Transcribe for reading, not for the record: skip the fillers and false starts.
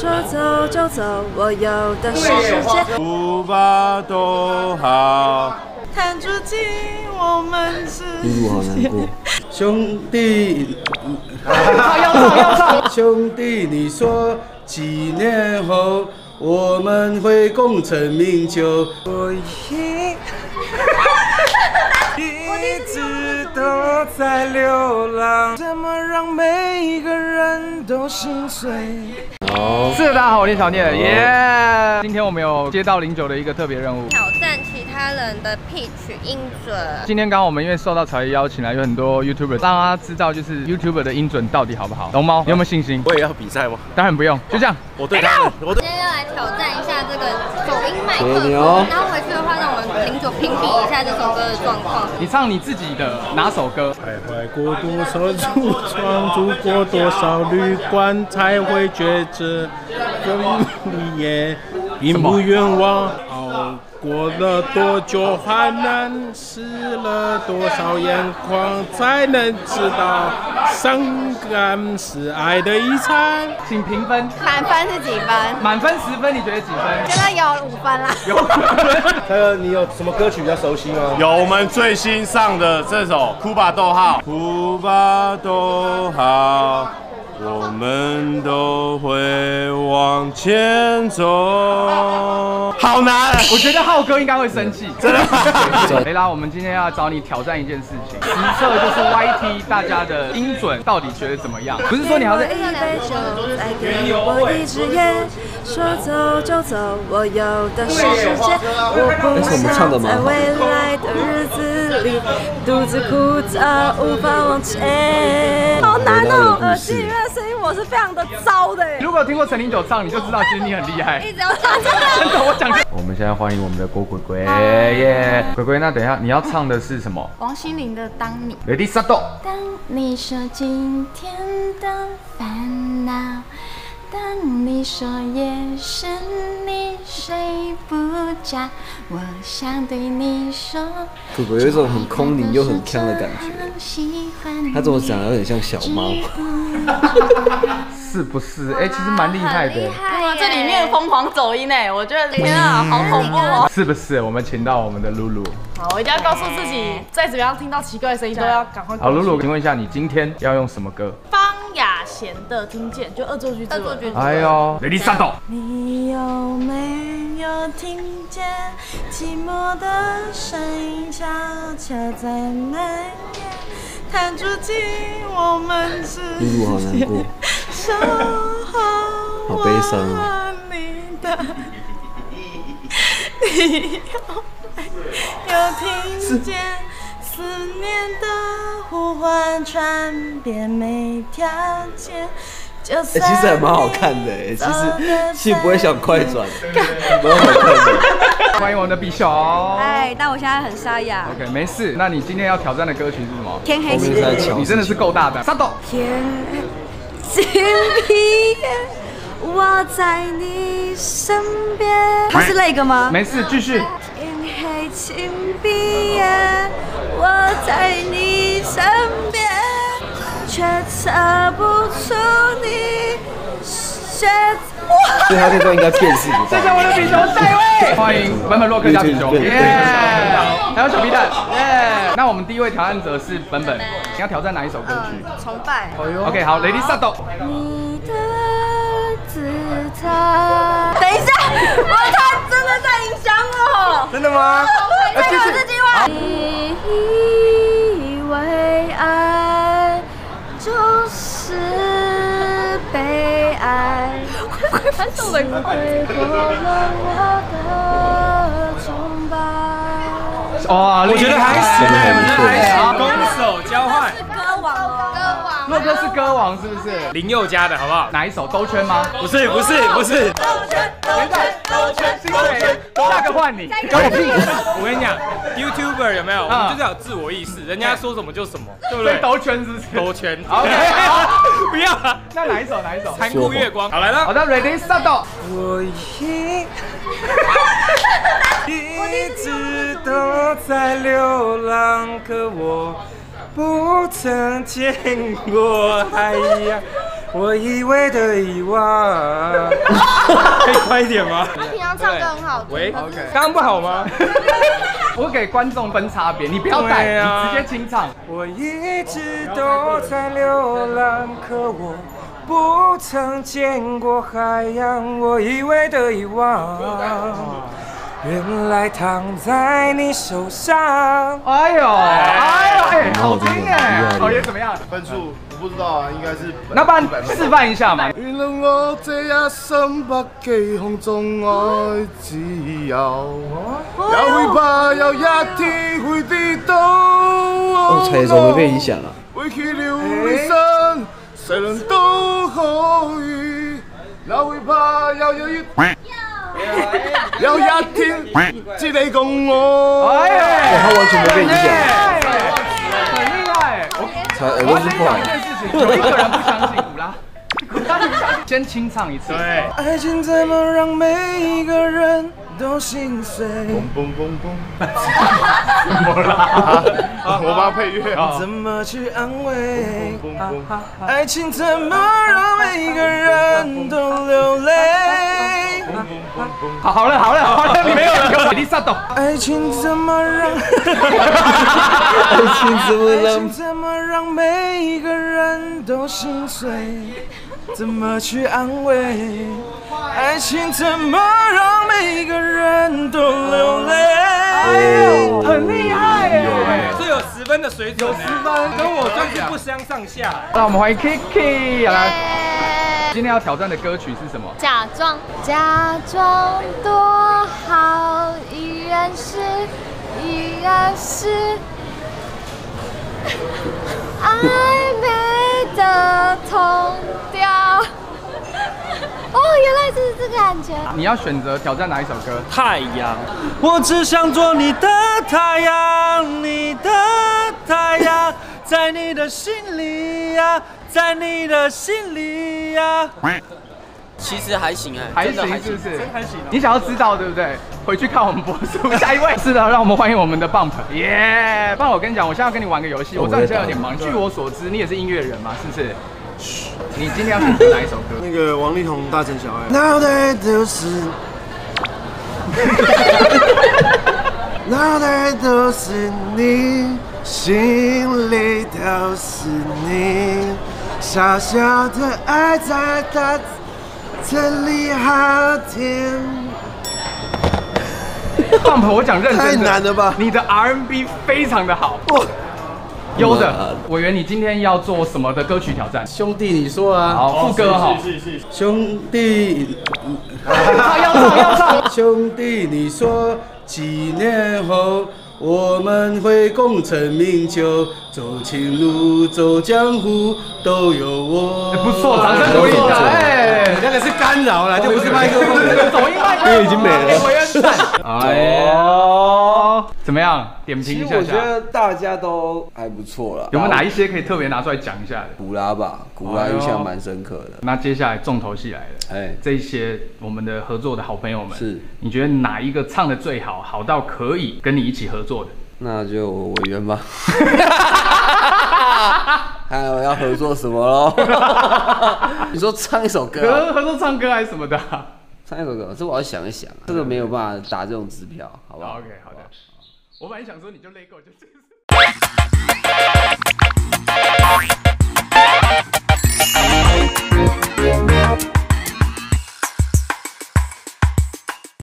说走就走，我有的是时间。出发都好。弹出情，我们是。我难过。兄弟，要唱！兄弟，你说几年后我们会功成名就？我一直都在流浪，怎么让每一个人都心碎？好，是的，大家好，我是小聂，耶！今天我们有接到09的一个特别任务，挑战其他人的 pitch 音准。今天刚好我们因为受到潮爷邀请来，有很多 YouTuber， 让大家知道就是 YouTuber 的音准到底好不好。龙猫，你有没有信心？我也要比赛吗？当然不用，就这样。我对他们，我今天要来挑战一下这个走音麦克风，然后回去的话，让我们09评比一下这首歌的状况。你唱你自己的哪首歌？徘徊过多少橱窗，住过多少旅馆，才会觉知跟你也并不冤枉。熬过了多久患难，湿了多少眼眶，才能知道伤感是爱的遗产。请评分，满分是几分？满分10分，你觉得几分？觉得有5分啦。有5分。还有你有什么歌曲比较熟悉吗？有我们最新上的这首《哭吧逗号》。哭吧逗号，我们都会往前走。好难，我觉得浩哥应该会生气。真的。雷拉，我们今天要找你挑战一件事情，实测就是 YT 大家的音准到底觉得怎么样？不是说你要是。给我一杯酒，再给我一支烟，说走就走，我有的是时间，我不想在未来的日子里独自枯燥，无法往前。好难哦，耳机里面的声音我是非常的糟的耶。如果听过09唱，你就知道其实你很厉害。一直要唱这个。真的，我讲。我们现在欢迎我们的郭鬼鬼耶，鬼鬼，那等一下你要唱的是什么？王心凌的《当你》。Ready Start。当你说今天的烦恼，当你说夜深你睡不着，我想对你说。鬼鬼有一种很空灵又很锵的感觉，他怎么讲有点像小猫。是不是？哎、欸，其实蛮厉害的。对啊，这里面疯狂走音哎，我觉得天啊，好恐怖哦！是不是？我们请到我们的露露。好，我一定要告诉自己，再怎么样听到奇怪的声音都要赶快。好，露露，请问一下，你今天要用什么歌？方雅贤的《听见》，就恶作剧之吻。哎呦 ，Lady Gaga。你有没有听见寂寞的声音悄悄在蔓延？弹出情，我们是。露露好难过。好悲伤啊！你有听见思念的呼唤传遍每条街？哎，其实还蛮好看的哎，其实戏不会想快转，蛮好看的。欢迎我们的比熊。哎，但我现在很沙哑。OK， 没事。那你今天要挑战的歌曲是什么？天黑请闭眼。你真的是够大胆。沙斗。请闭眼，我在你身边。他是那个吗？没事，继续。天黑请闭眼，我在你身边，却测不出你血。所以他这段应该辨识不到。谢谢我的比熊，下一位。欢迎本本洛克加比熊，耶！还有小皮蛋，耶！那我们第一位挑战者是本本。你要挑战哪一首歌曲？崇拜。OK， 好 ，Lady Gaga。你的姿态。等一下，我他真的在影响我。真的吗？我再给我一次机会。你以为爱就是被爱，摧毁了我的崇拜。哇，我觉得还行，攻守交换。是歌王哦，洛哥是歌王，是不是？林宥嘉的好不好？哪一首？兜圈吗？不是，不是，不是。兜圈，兜圈，兜圈，新北。下个换你，关我屁事！我跟你讲 ，YouTuber 有没有？我们就是要有自我意识，人家说什么就什么，对不对？兜圈是不是？兜圈。OK， 不要了。那哪一首？哪一首？残酷月光。好来了，好的 ，Ready Start。我一直都在流浪，可我不曾见过海洋，我以为的遗忘。可以快一点吗？他平常唱歌很好听。喂，刚刚不好吗？我给观众分差别，你不要带，你直接清唱。我一直都在流浪，可我不曾见过海洋，我以为的遗忘，原来躺在你手上。哎呦，哎呦，好听哎！考验怎么样？分数。 不知道啊，应该是。那不然示范一下嘛。原諒我這一生不羈空中愛自由，也會怕有一天會跌倒。哦，才怎麼被影響了？委屈了一生，誰人都可以，也會怕有一。 有一天，知你共我。他完全沒被影響。 我先讲一件事情，有一个人不相信古拉，古拉你先清唱一次。对。爱情怎么让每个人都心碎？嘣嘣嘣嘣。怎么啦？我帮配乐啊。怎么去安慰？爱情怎么让每个人都流泪？好了好了好了，你没有了。你上抖。爱情怎么让？ 爱情怎么让每一个人都心碎？怎么去安慰？爱情怎么让每一个人都流泪？哎呦，很厉害耶！这有10分的水准，有10分，跟我算是不相上下。那我们欢迎 Kiki 来，今天要挑战的歌曲是什么？假装，假装多好，依然是，依然是。 暧昧的痛调，哦，原来就是这个感觉。你要选择挑战哪一首歌？太阳，我只想做你的太阳，你的太阳，在你的心里呀，在你的心里呀。其实还行哎，还行是不是？还行。你想要知道对不对？ 回去看我们播出，下一位是的，让我们欢迎我们的棒粉，耶！棒，我跟你讲，我现在要跟你玩个游戏，我知道你现在有点忙。据我所知，你也是音乐人嘛，是不是？你今天要选择哪一首歌？那个王力宏《大城小爱》。脑袋都是，脑袋都是你，心里都是你，小小的爱在大城里好甜。 棒婆，我讲认真的，太难了吧？你的 R&B 非常的好，优的。委员，你今天要做什么的歌曲挑战？兄弟，你说啊，好，副歌哈，兄弟，要唱。兄弟，你说几年后我们会功成名就，走情路，走江湖，都有我。不错，掌声鼓励一下。哎，那个是干扰啦，这不是麦克风，抖音麦克风已经没了。 哎呦，怎么样？点评一下。其实我觉得大家都还不错啦。有没有哪一些可以特别拿出来讲一下的？古拉吧，古拉印象蛮深刻的。那接下来重头戏来了，哎，这些我们的合作的好朋友们，是你觉得哪一个唱的最好，好到可以跟你一起合作的？那就委员吧。还有要合作什么喽？你说唱一首歌，合作唱歌还是什么的？ 唱一首歌，这我要想一想啊，这个没有办法打这种支票，好不好 ？OK， 好的。我本来想说你就累够，就这样。